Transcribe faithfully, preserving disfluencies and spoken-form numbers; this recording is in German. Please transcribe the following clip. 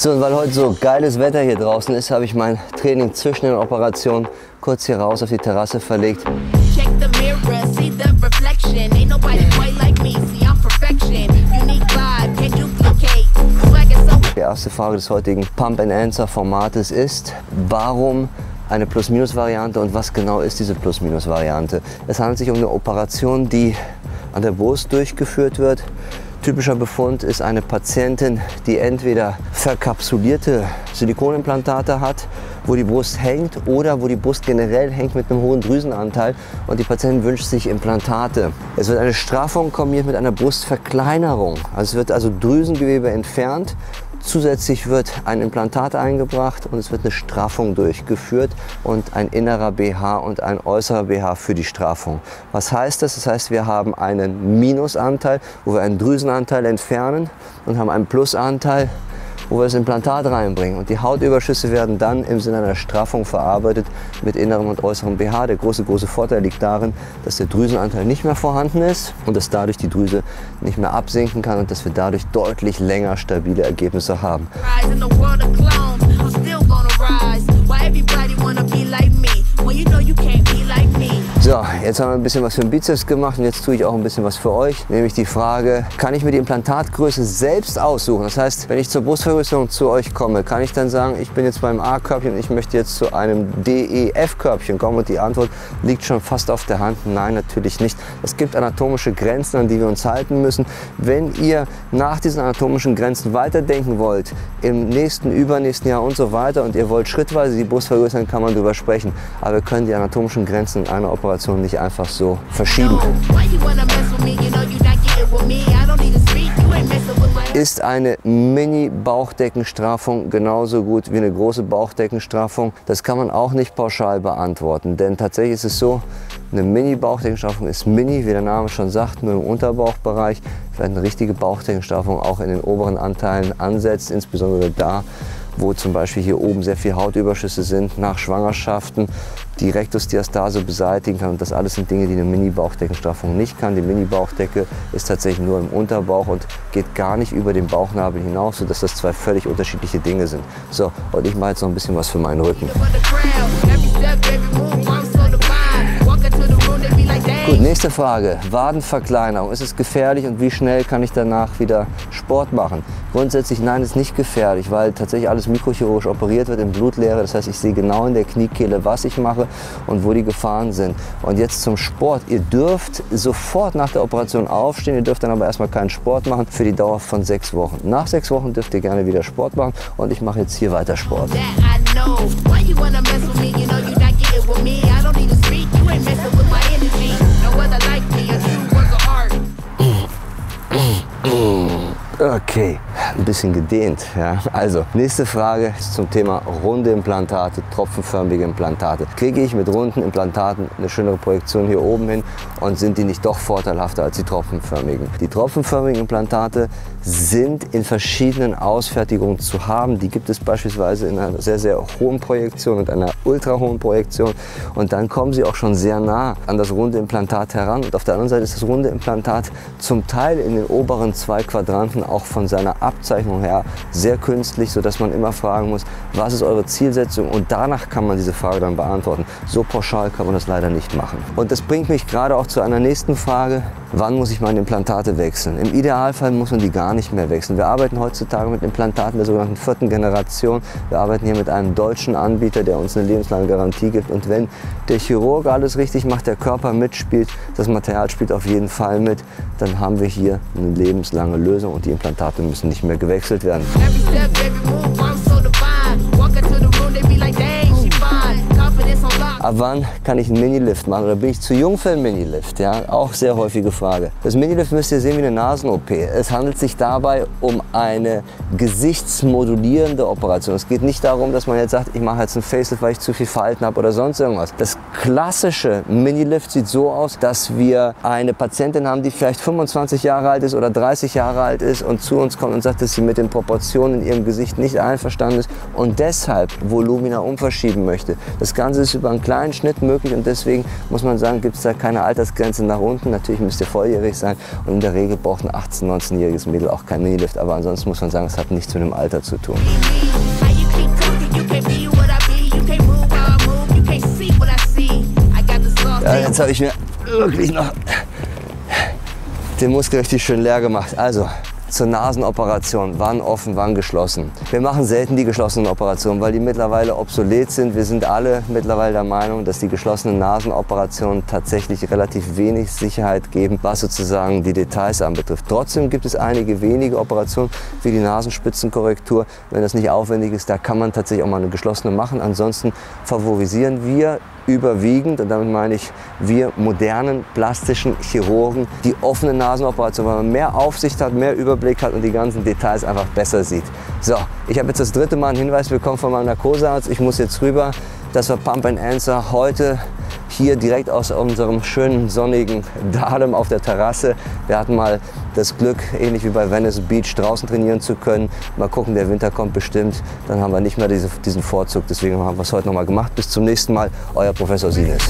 So, und weil heute so geiles Wetter hier draußen ist, habe ich mein Training zwischen den Operationen kurz hier raus auf die Terrasse verlegt. Die erste Frage des heutigen Pump and Answer Formates ist, warum eine Plus-Minus-Variante und was genau ist diese Plus-Minus-Variante? Es handelt sich um eine Operation, die an der Brust durchgeführt wird. Typischer Befund ist eine Patientin, die entweder verkapsulierte Silikonimplantate hat, wo die Brust hängt oder wo die Brust generell hängt mit einem hohen Drüsenanteil und die Patientin wünscht sich Implantate. Es wird eine Straffung kombiniert mit einer Brustverkleinerung. Also es wird also Drüsengewebe entfernt. Zusätzlich wird ein Implantat eingebracht und es wird eine Straffung durchgeführt und ein innerer B H und ein äußerer B H für die Straffung. Was heißt das? Das heißt, wir haben einen Minusanteil, wo wir einen Drüsenanteil entfernen und haben einen Plusanteil, wo wir das Implantat reinbringen. Und die Hautüberschüsse werden dann im Sinne einer Straffung verarbeitet mit innerem und äußerem B H. Der große, große Vorteil liegt darin, dass der Drüsenanteil nicht mehr vorhanden ist und dass dadurch die Drüse nicht mehr absinken kann und dass wir dadurch deutlich länger stabile Ergebnisse haben. So, jetzt haben wir ein bisschen was für den Bizeps gemacht und jetzt tue ich auch ein bisschen was für euch. Nämlich die Frage, kann ich mir die Implantatgröße selbst aussuchen? Das heißt, wenn ich zur Brustvergrößerung zu euch komme, kann ich dann sagen, ich bin jetzt beim A-Körbchen und ich möchte jetzt zu einem D E F-Körbchen kommen? Und die Antwort liegt schon fast auf der Hand. Nein, natürlich nicht. Es gibt anatomische Grenzen, an die wir uns halten müssen. Wenn ihr nach diesen anatomischen Grenzen weiterdenken wollt, im nächsten, übernächsten Jahr und so weiter und ihr wollt schrittweise die Brust vergrößern, kann man darüber sprechen. Aber wir können die anatomischen Grenzen in einer Operation nicht einfach so verschieben. Ist eine Mini-Bauchdeckenstraffung genauso gut wie eine große Bauchdeckenstraffung? Das kann man auch nicht pauschal beantworten, denn tatsächlich ist es so, eine Mini-Bauchdeckenstraffung ist mini, wie der Name schon sagt, nur im Unterbauchbereich, während eine richtige Bauchdeckenstraffung auch in den oberen Anteilen ansetzt, insbesondere da, wo zum Beispiel hier oben sehr viel Hautüberschüsse sind nach Schwangerschaften, die Rectusdiastase beseitigen kann. Und das alles sind Dinge, die eine Mini-Bauchdeckenstraffung nicht kann. Die Mini-Bauchdecke ist tatsächlich nur im Unterbauch und geht gar nicht über den Bauchnabel hinaus, sodass das zwei völlig unterschiedliche Dinge sind. So, und ich mache jetzt noch ein bisschen was für meinen Rücken. Gut, nächste Frage, Wadenverkleinerung, ist es gefährlich und wie schnell kann ich danach wieder Sport machen? Grundsätzlich nein, ist nicht gefährlich, weil tatsächlich alles mikrochirurgisch operiert wird in Blutleere, das heißt, ich sehe genau in der Kniekehle, was ich mache und wo die Gefahren sind. Und jetzt zum Sport, ihr dürft sofort nach der Operation aufstehen, ihr dürft dann aber erstmal keinen Sport machen für die Dauer von sechs Wochen. Nach sechs Wochen dürft ihr gerne wieder Sport machen und ich mache jetzt hier weiter Sport. Okay, ein bisschen gedehnt. Ja. Also, nächste Frage ist zum Thema runde Implantate, tropfenförmige Implantate. Kriege ich mit runden Implantaten eine schönere Projektion hier oben hin und sind die nicht doch vorteilhafter als die tropfenförmigen? Die tropfenförmigen Implantate sind in verschiedenen Ausfertigungen zu haben. Die gibt es beispielsweise in einer sehr, sehr hohen Projektion und einer ultrahohen Projektion. Und dann kommen sie auch schon sehr nah an das runde Implantat heran. Und auf der anderen Seite ist das runde Implantat zum Teil in den oberen zwei Quadranten auch von seiner Abzeichnung her sehr künstlich, sodass man immer fragen muss, was ist eure Zielsetzung? Und danach kann man diese Frage dann beantworten. So pauschal kann man das leider nicht machen. Und das bringt mich gerade auch zu einer nächsten Frage. Wann muss ich meine Implantate wechseln? Im Idealfall muss man die gar nicht mehr wechseln. Wir arbeiten heutzutage mit Implantaten der sogenannten vierten Generation. Wir arbeiten hier mit einem deutschen Anbieter, der uns eine lebenslange Garantie gibt. Und wenn der Chirurg alles richtig macht, der Körper mitspielt, das Material spielt auf jeden Fall mit, dann haben wir hier eine lebenslange Lösung und die Implantate müssen nicht mehr gewechselt werden. Ab wann kann ich einen Minilift machen oder bin ich zu jung für einen Minilift? Ja, auch sehr häufige Frage. Das Minilift müsst ihr sehen wie eine Nasen-O P. Es handelt sich dabei um eine gesichtsmodulierende Operation. Es geht nicht darum, dass man jetzt sagt, ich mache jetzt einen Facelift, weil ich zu viel Falten habe oder sonst irgendwas. Das klassische Minilift sieht so aus, dass wir eine Patientin haben, die vielleicht fünfundzwanzig Jahre alt ist oder dreißig Jahre alt ist und zu uns kommt und sagt, dass sie mit den Proportionen in ihrem Gesicht nicht einverstanden ist und deshalb Volumina umverschieben möchte. Das Ganze ist über einen kleinen Schnitt möglich und deswegen muss man sagen, gibt es da keine Altersgrenze nach unten. Natürlich müsst ihr volljährig sein und in der Regel braucht ein achtzehn-, neunzehnjähriges Mädel auch kein Minilift, aber ansonsten muss man sagen, es das hat nichts mit dem Alter zu tun. Ja, jetzt habe ich mir wirklich noch den Muskel richtig schön leer gemacht. Also zur Nasenoperation, wann offen, wann geschlossen. Wir machen selten die geschlossenen Operationen, weil die mittlerweile obsolet sind. Wir sind alle mittlerweile der Meinung, dass die geschlossenen Nasenoperationen tatsächlich relativ wenig Sicherheit geben, was sozusagen die Details anbetrifft. Trotzdem gibt es einige wenige Operationen, wie die Nasenspitzenkorrektur. Wenn das nicht aufwendig ist, da kann man tatsächlich auch mal eine geschlossene machen. Ansonsten favorisieren wir überwiegend, und damit meine ich wir modernen plastischen Chirurgen, die offene Nasenoperation, weil man mehr Aufsicht hat, mehr Überblick hat und die ganzen Details einfach besser sieht. So, ich habe jetzt das dritte Mal einen Hinweis bekommen von meinem Narkosearzt, ich muss jetzt rüber. Das war Pump and Answer heute hier direkt aus unserem schönen sonnigen Dahlem auf der Terrasse. Wir hatten mal das Glück, ähnlich wie bei Venice Beach, draußen trainieren zu können. Mal gucken, der Winter kommt bestimmt, dann haben wir nicht mehr diese, diesen Vorzug. Deswegen haben wir es heute nochmal gemacht. Bis zum nächsten Mal, euer Professor Sinis.